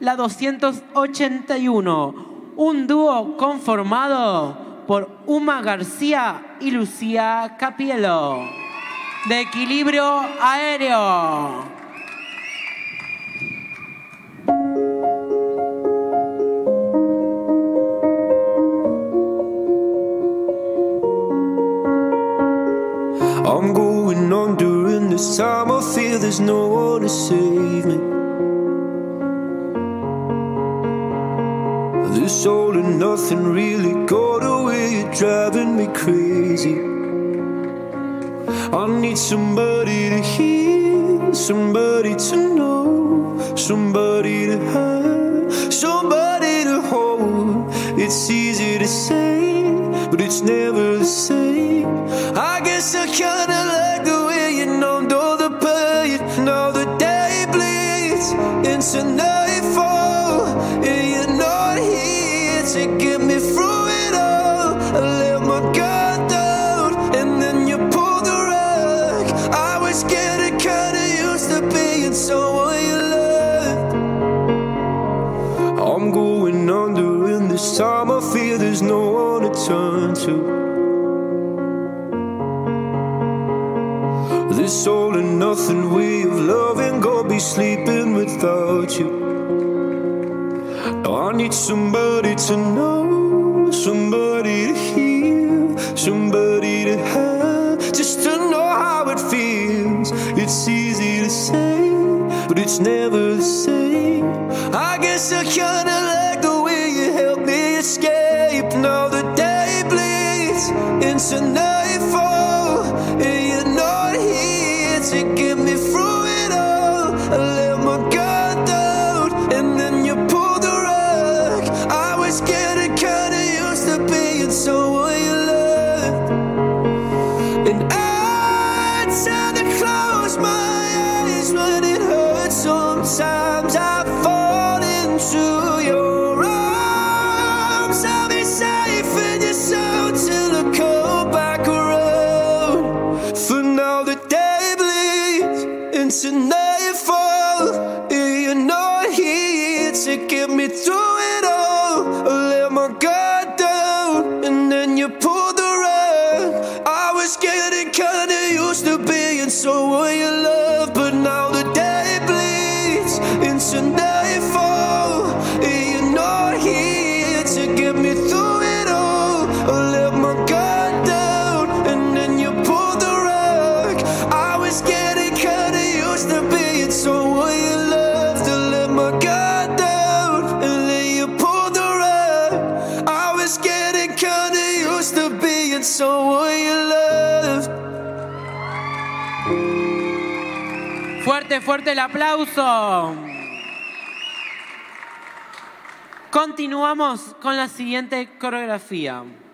la 281, un dúo conformado por Uma García y Lucía Capiello, de Equilibrio Aéreo. I'm going on during this time. I feel there's no one to save me. This all and nothing really got away. You're driving me crazy. I need somebody to hear, somebody to know, somebody to have, somebody to hold. It's easy to say, but it's never the same. I guess I kinda like the way you numbed all the pain. Now the day bleeds into nightfall, and you're not here to get me through it all. I let my guard down, and then you pulled the rug. I was getting kinda used to being someone you loved. I'm going under in this time. I fear there's no one to turn to. This all and nothing way of loving, gonna be sleeping without you. Now I need somebody to know, somebody to hear, somebody to have, just to know how it feels. It's easy to say, but it's never the same. I guess I kinda like the way you helped me escape. Now the day bleeds into nightfall, and you know to get me through it all. I let my guard down, and then you pulled the rug. I was getting kinda used to being someone you loved. And I tend to close my eyes when it hurts. Sometimes I fall into your arms. I'll be safe in your soul till I come back around. For now the day into nightfall, and you're not here to get me through it all. I let my guard down, and then you pulled the rug. I was getting kinda used to being someone you love, but now the day bleeds into nightfall, and you're not here to get me through it all. I let my guard down, and then you pulled the rug. I was getting kinda used to being someone you loved. To let my guard down, and then you pulled the rug. I was getting kinda used to being someone you loved. Fuerte, fuerte el aplauso. Continuamos con la siguiente coreografía.